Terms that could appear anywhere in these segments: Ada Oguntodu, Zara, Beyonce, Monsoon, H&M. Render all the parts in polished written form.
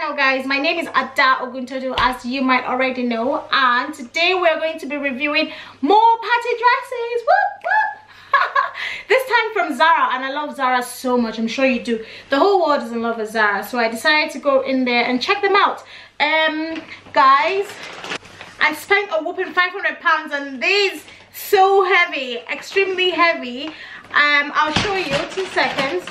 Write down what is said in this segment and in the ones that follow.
channel, guys. My name is Ada Oguntodu, as you might already know, and today we're going to be reviewing more party dresses. Whoop, whoop. This time from Zara, and I love Zara so much. I'm sure you do. The whole world is in love with Zara, so I decided to go in there and check them out. Guys, I spent a whopping £500 on these. So heavy, extremely heavy. I'll show you, 2 seconds.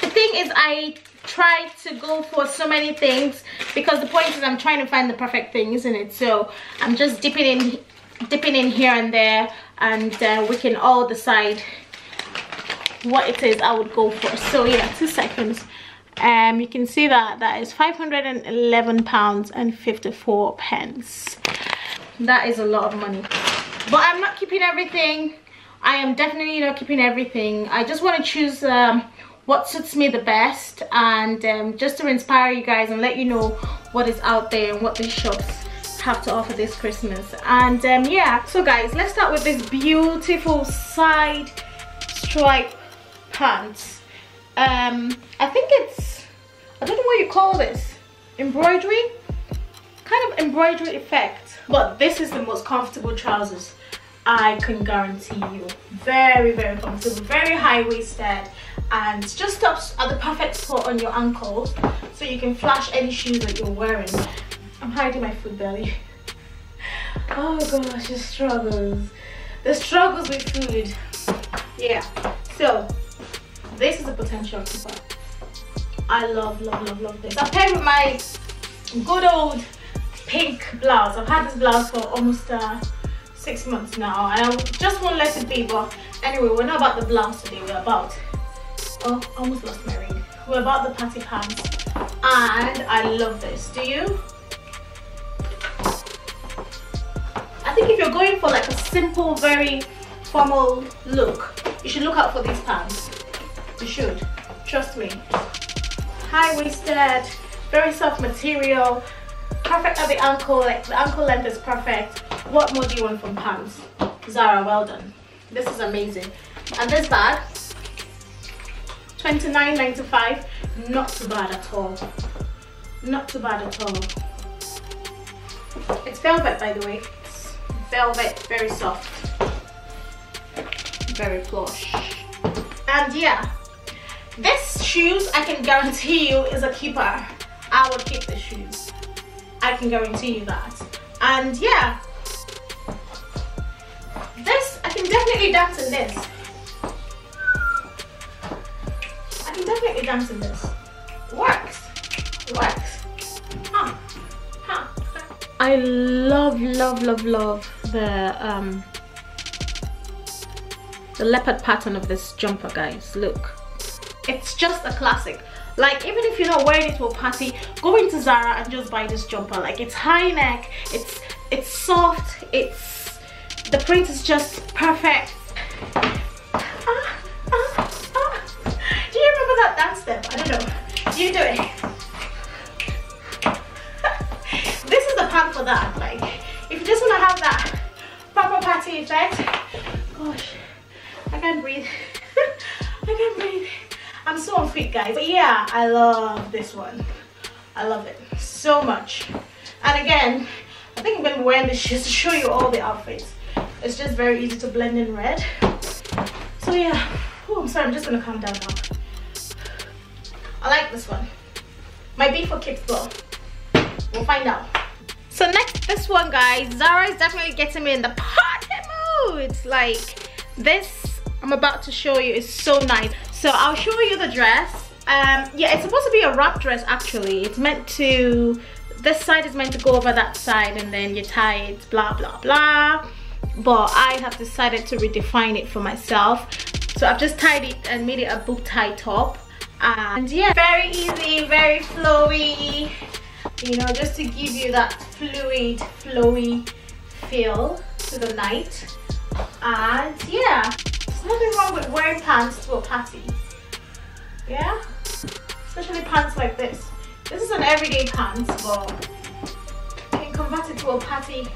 The thing is, I try to go for so many things because the point is I'm trying to find the perfect thing, isn't it? So I'm just dipping in here and there, and we can all decide what it is I would go for. So yeah, 2 seconds. You can see that is £511.54. That is a lot of money, but I'm not keeping everything. I am definitely not keeping everything. I just want to choose what suits me the best, and just to inspire you guys and let you know what is out there and what these shops have to offer this Christmas. And yeah, so guys, let's start with this beautiful side stripe pants. I think it's, I don't know what you call this, embroidery, kind of embroidery effect. But this is the most comfortable trousers I can guarantee you. Very, very comfortable, very high-waisted, and just stops at the perfect spot on your ankle so you can flash any shoes that you're wearing. I'm hiding my food belly. Oh gosh, the struggles. The struggles with food. Yeah, so this is a potential keeper. I love, love, love, love this. I paired with my good old pink blouse. I've had this blouse for almost 6 months now, and I just won't let it be. But anyway, we're not about the blouse today. We're about, oh, I almost lost my ring. We're about the party pants, and I love this. Do you? I think if you're going for like a simple, very formal look, you should look out for these pants. You should, trust me. High-waisted, very soft material, perfect at the ankle. Like the ankle length is perfect. What more do you want from pants? Zara, well done. This is amazing. And this bag, $29.95. Not too bad at all. Not too bad at all. It's velvet, by the way. It's velvet, very soft, very plush. And yeah, this shoes, I can guarantee you, is a keeper. I would keep the shoes. I can guarantee you that. And yeah, this, I can definitely dance in this. Definitely dancing this. Works. Works. Huh. Huh. I love, love, love, love the leopard pattern of this jumper, guys. Look. It's just a classic. Like, even if you're not wearing it to a party, go into Zara and just buy this jumper. Like, it's high neck, it's soft, it's, the print is just perfect. You do it. This is the pant for that. Like, if you just want to have that proper party effect. Gosh, I can't breathe. I can't breathe. I'm so unfit, guys. But yeah, I love this one. I love it so much. And again, I think I'm going to be wearing this shoes to show you all the outfits. It's just very easy to blend in red. So yeah. Oh, I'm sorry. I'm just going to calm down now. I like this one. Might be for kids though. We'll find out. So next, this one, guys. Zara is definitely getting me in the party mood. Like, this I'm about to show you is so nice. So I'll show you the dress. Yeah, it's supposed to be a wrap dress actually. It's meant to, this side is meant to go over that side and then you tie it, blah, blah, blah. But I have decided to redefine it for myself. So I've just tied it and made it a bow tie top. And yeah, very easy, very flowy, you know, just to give you that fluid, flowy feel to the night. And yeah, there's nothing wrong with wearing pants to a party. Yeah, especially pants like this. This is an everyday pants, but you can convert it to a party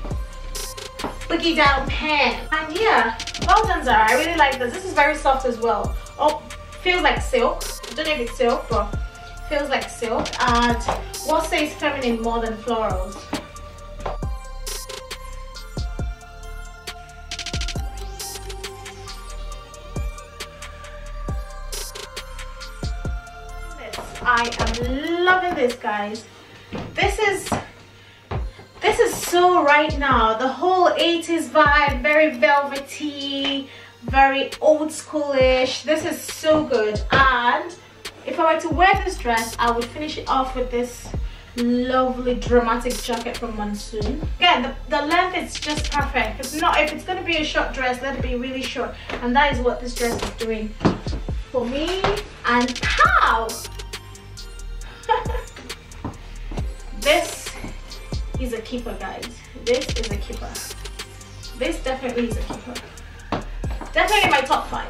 boogie down pant. And yeah, well done, Zara. I really like this. This is very soft as well. Oh, feels like silk. I don't know if it's silk, but feels like silk, and what says feminine more than florals? I am loving this, guys. This is so right now, the whole 80s vibe, very velvety, very old schoolish. This is so good, and if I were to wear this dress, I would finish it off with this lovely dramatic jacket from Monsoon. Again, the length is just perfect. It's not, if it's going to be a short dress, let it be really short, and that is what this dress is doing for me. And pow! This is a keeper, guys. This is a keeper. This definitely is a keeper. Definitely in my top 5.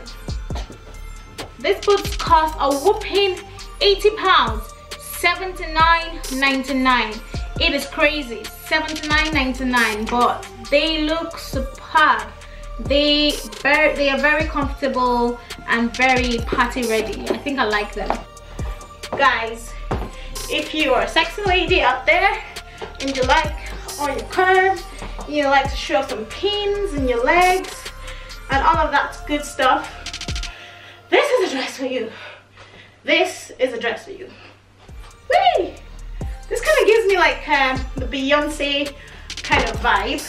These boots cost a whopping £80, £79.99. It is crazy, £79.99, but they look superb. They are very comfortable and very party ready. I think I like them. Guys, if you are a sexy lady out there and you like all your curves, you like to show off some pins in your legs and all of that good stuff, this is a dress for you. This is a dress for you. Whee! This kind of gives me like the Beyonce kind of vibe.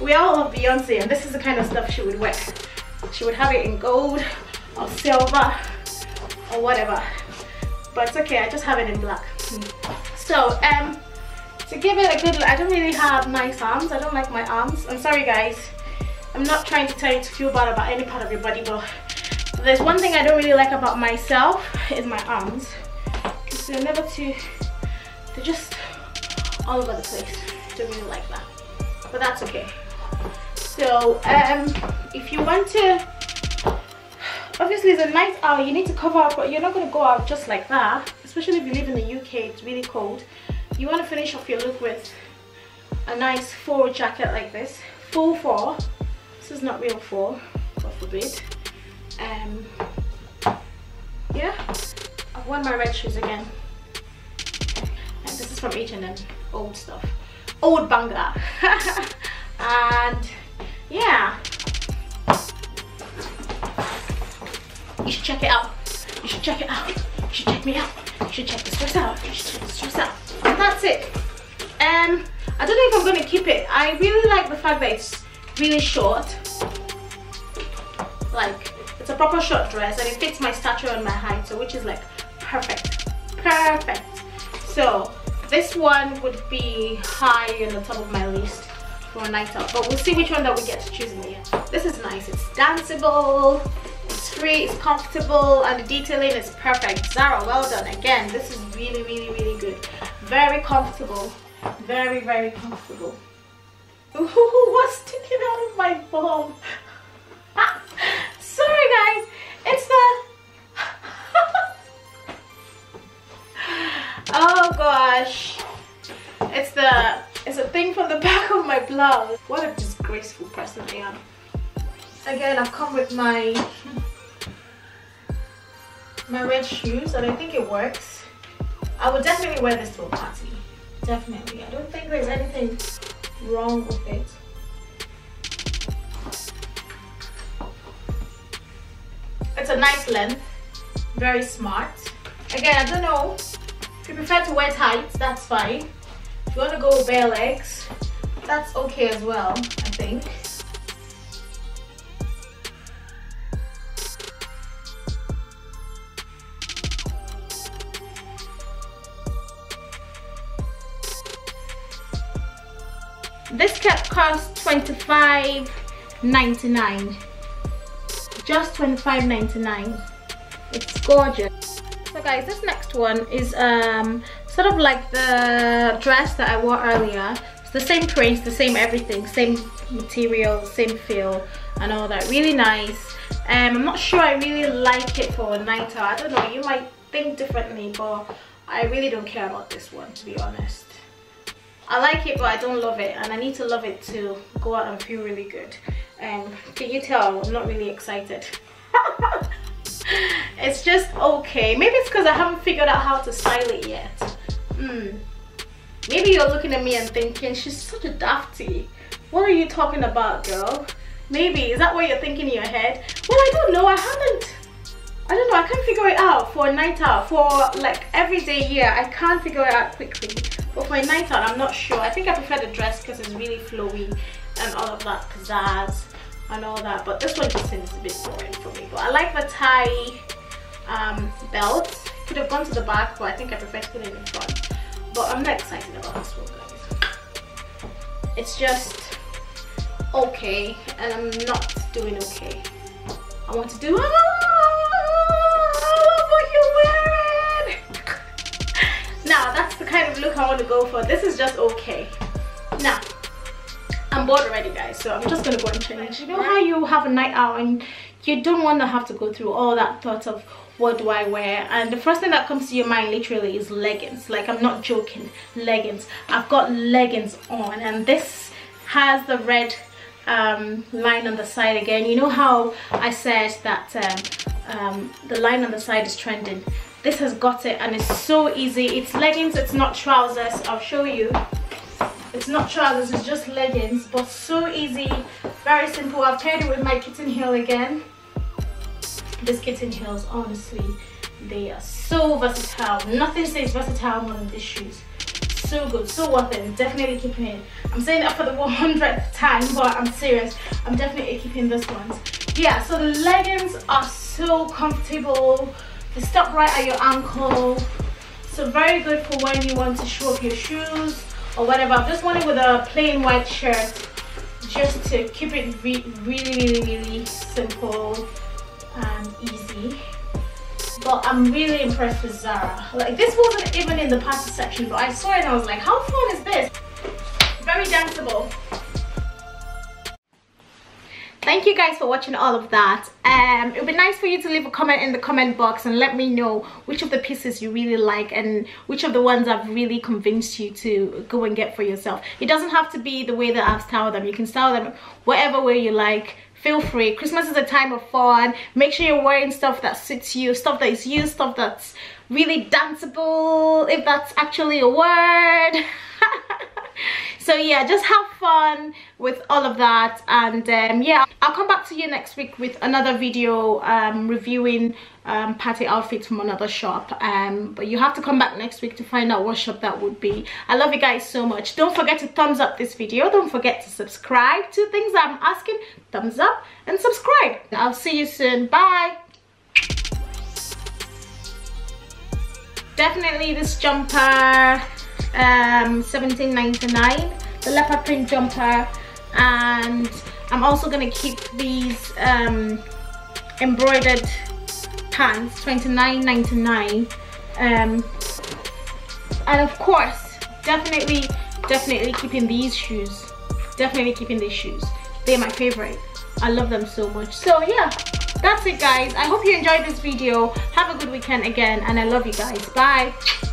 We all love Beyonce, and this is the kind of stuff she would wear. She would have it in gold or silver or whatever, but it's okay, I just have it in black. So to give it a good look, I don't really have nice arms. I don't like my arms. I'm sorry, guys. I'm not trying to tell you to feel bad about any part of your body, but there's one thing I don't really like about myself is my arms, because they're just all over the place. Don't really like that, but that's okay. So if you want to, obviously it's a nice hour, you need to cover up, but you're not going to go out just like that, especially if you live in the UK, it's really cold. You want to finish off your look with a nice faux jacket like this. Faux fur. This is not real fur, God forbid. Yeah, I've worn my red shoes again, and this is from H&M, old stuff, old banger. And yeah, you should check it out. You should check it out. You should check me out. You should check this dress out. You should check this dress out. And that's it. I don't know if I'm going to keep it. I really like the fact that it's really short. Like, it's a proper short dress, and it fits my stature and my height, so which is like perfect. Perfect. So this one would be high on the top of my list for a night out, but we'll see which one that we get to choose in the end. This is nice. It's danceable. It's free, it's comfortable, and the detailing is perfect. Zara, well done again. This is really, really, really good. Very comfortable. Very, very comfortable. Ooh, what's sticking out of my bum? Ah, sorry, guys. It's the oh gosh, it's a thing from the back of my blouse. What a disgraceful person I am. Again, I've come with my red shoes, and I think it works. I would definitely wear this to a party. Definitely. I don't think there's anything wrong with it. It's a nice length. Very smart. Again, I don't know. If you prefer to wear tights, that's fine. If you want to go bare legs, that's okay as well, I think. This cap costs $25.99. Just $25.99. It's gorgeous. So guys, this next one is sort of like the dress that I wore earlier. It's the same prints, the same everything, same material, same feel and all that. Really nice. I'm not sure I really like it for a night out. I don't know, you might think differently, but I really don't care about this one, to be honest. I like it, but I don't love it, and I need to love it to go out and feel really good. Can you tell I'm not really excited? It's just okay. Maybe it's because I haven't figured out how to style it yet. Maybe you're looking at me and thinking, she's such a dafty. What are you talking about, girl? Maybe, is that what you're thinking in your head? Well, I don't know, I don't know, I can't figure it out for a night out, for like everyday year, I can't figure it out quickly. But for a night out, I'm not sure. I think I prefer the dress because it's really flowy and all of that pizzazz and all that. But this one just seems a bit boring for me. But I like the tie belt. Could have gone to the back, but I think I prefer to put it in the front. But I'm not excited about this one, guys. It's just okay, and I'm not doing okay. I want to do. Oh, I love what you're wearing. Now that's the kind of look I want to go for. This is just okay. Now I'm bored already, guys, so I'm just gonna go and change. You know how you have a night out and you don't want to have to go through all that thought of what do I wear, and the first thing that comes to your mind literally is leggings. Like, I'm not joking, leggings. I've got leggings on, and this has the red line on the side again. You know how I said that the line on the side is trending? This has got it, and it's so easy. It's leggings, it's not trousers. I'll show you. It's not trousers, it's just leggings, but so easy, very simple. I've paired it with my kitten heel again. These kitten heels, honestly, they are so versatile. Nothing says versatile more than these shoes. So good, so worth it. Definitely keeping it. I'm saying that for the 100th time, but I'm serious. I'm definitely keeping this one. Yeah, so the leggings are so comfortable. They stop right at your ankle. So very good for when you want to show off your shoes or whatever. I'm just wanting with a plain white shirt just to keep it really simple and easy. But I'm really impressed with Zara. Like, this wasn't even in the party section, but I saw it and I was like, how fun is this? Very danceable. Thank you guys for watching all of that. It would be nice for you to leave a comment in the comment box and let me know which of the pieces you really like and which of the ones I've really convinced you to go and get for yourself. It doesn't have to be the way that I've styled them. You can style them whatever way you like. Feel free. Christmas is a time of fun. Make sure you're wearing stuff that suits you, stuff that is you, stuff that's really danceable, if that's actually a word. So yeah, just have fun with all of that, and yeah, I'll come back to you next week with another video reviewing party outfits from another shop, but you have to come back next week to find out what shop that would be. I love you guys so much. Don't forget to thumbs up this video. Don't forget to subscribe. Two things I'm asking: thumbs up and subscribe. I'll see you soon. Bye. Definitely this jumper, $17.99, the leopard print jumper, and I'm also gonna keep these embroidered pants, $29.99, and of course definitely keeping these shoes. They're my favorite. I love them so much. So yeah, that's it guys. I hope you enjoyed this video. Have a good weekend again, and I love you guys. Bye.